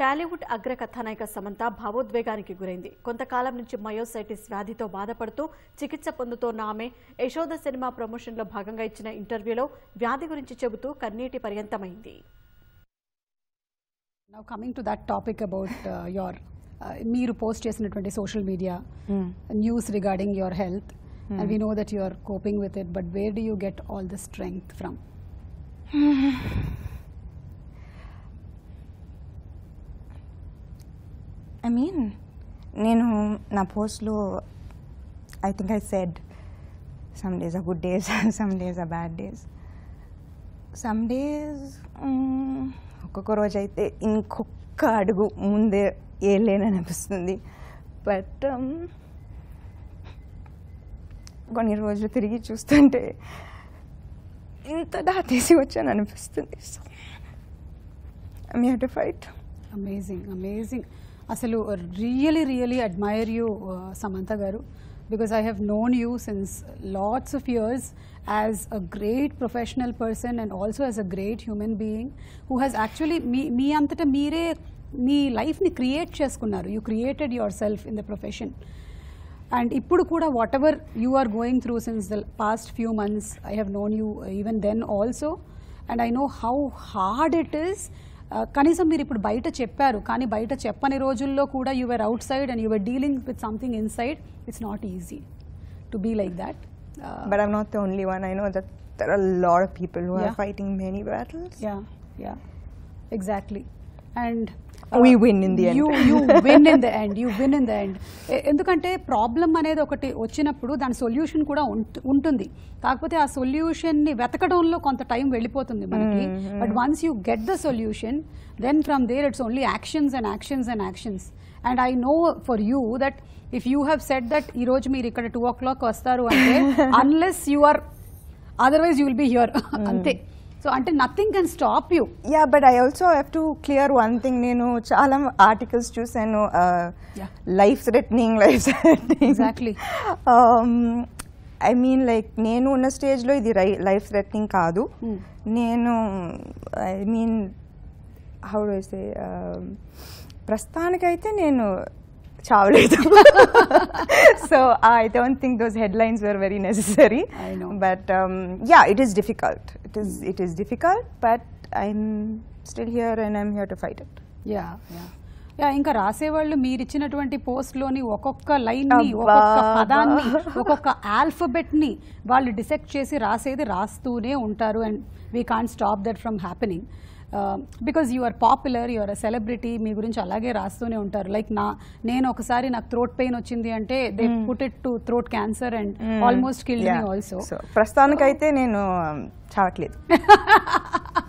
టాలీవుడ్ అగ్ర కథానాయిక సమంత భావోద్వేగానికి గురైంది. కొంతకాలం నుంచి మయోసైటిస్ వ్యాధితో బాధపడుతూ చికిత్స పొందుతోన్న ఆమె యశోద సినిమా ప్రమోషన్లో భాగంగా ఇచ్చిన ఇంటర్వ్యూలో వ్యాధి గురించి చెబుతూ కన్నీటి పర్యంతమైంది. Now coming to that topic about మీరు పోస్ట్ చేసినటువంటి social media news regarding your health and we know that you are coping with it, but where do you get all the strength from? I mean, na postlo I think I said some days are good days, some days are bad days. Some days okka roju aithe inkokka adugu munde yelena anipistundi, but కొన్ని రోజులు తిరిగి చూస్తుంటే ఇంత దాటేసి వచ్చాను అనిపిస్తుంది. So I have to fight. Amazing amazing. అసలు really really admire you Samantha గారు, because I have known you since lots of years as a great professional person and also as a great human being who has actually మీ అంతటా మీరే మీ లైఫ్ని create చేసుకున్నారు. You created yourself in the profession. And ippudu kuda whatever you are going through since the past few months, I have known you even then also, and I know how hard it is. Kanisam meer ippudu baita chepparu, kaani baita cheppani rojullo kuda you were outside and you were dealing with something inside. It's not easy to be like that, but I'm not the only one. I know that there are a lot of people who are fighting many battles. Yeah, exactly. And we win in the end. You win in the end. You win in the end. ఎందుకంటే problem అనేది ఒకటి వచ్చినప్పుడు దాని solution కూడా ఉంటుంది. కాకపోతే ఆ సొల్యూషన్ని వెతకడంలో కొంత టైం వెళ్ళిపోతుంది మనకి. But once you get the solution, then from there it's only actions and actions and actions. And I know for you that if you have said that ఈ రోజు మీరు ఇక్కడ 2 o'clock వస్తారు అంటే, unless you are, otherwise you will be here. అంతే. So until nothing can stop you. Yeah, but I also have to clear one thing. Chalam articles chusanu, life threatening. Exactly. I mean, like nenu unna stage lo idi life threatening kaadu. Nenu, I mean, how do I say, prasthaniki aithe nenu chavaledu. So I don't think those headlines were very necessary. I know. But yeah, it is difficult. It is difficult, but I'm still here and I'm here to fight it. Yeah. ఇంకా రాసేవాళ్ళు మీరు ఇచ్చినటువంటి post లోని ఒక్కొక్క line ని, ఒక్కొక్క పదాన్ని, ఒక్కొక్క ఆల్ఫాబెట్ ని వాళ్ళు డిసెక్ట్ చేసి రాసేది రాస్తూనే ఉంటారు. And we can't stop that from happening. Because you are popular, you are a celebrity, మీ గురించి అలాగే రాస్తూనే ఉంటారు. లైక్ నేను ఒకసారి నాకు థ్రోట్ పెయిన్ వచ్చింది అంటే they put it to throat cancer and almost killed me also. ప్రస్తుతానికైతే నేను చావట్లేదు.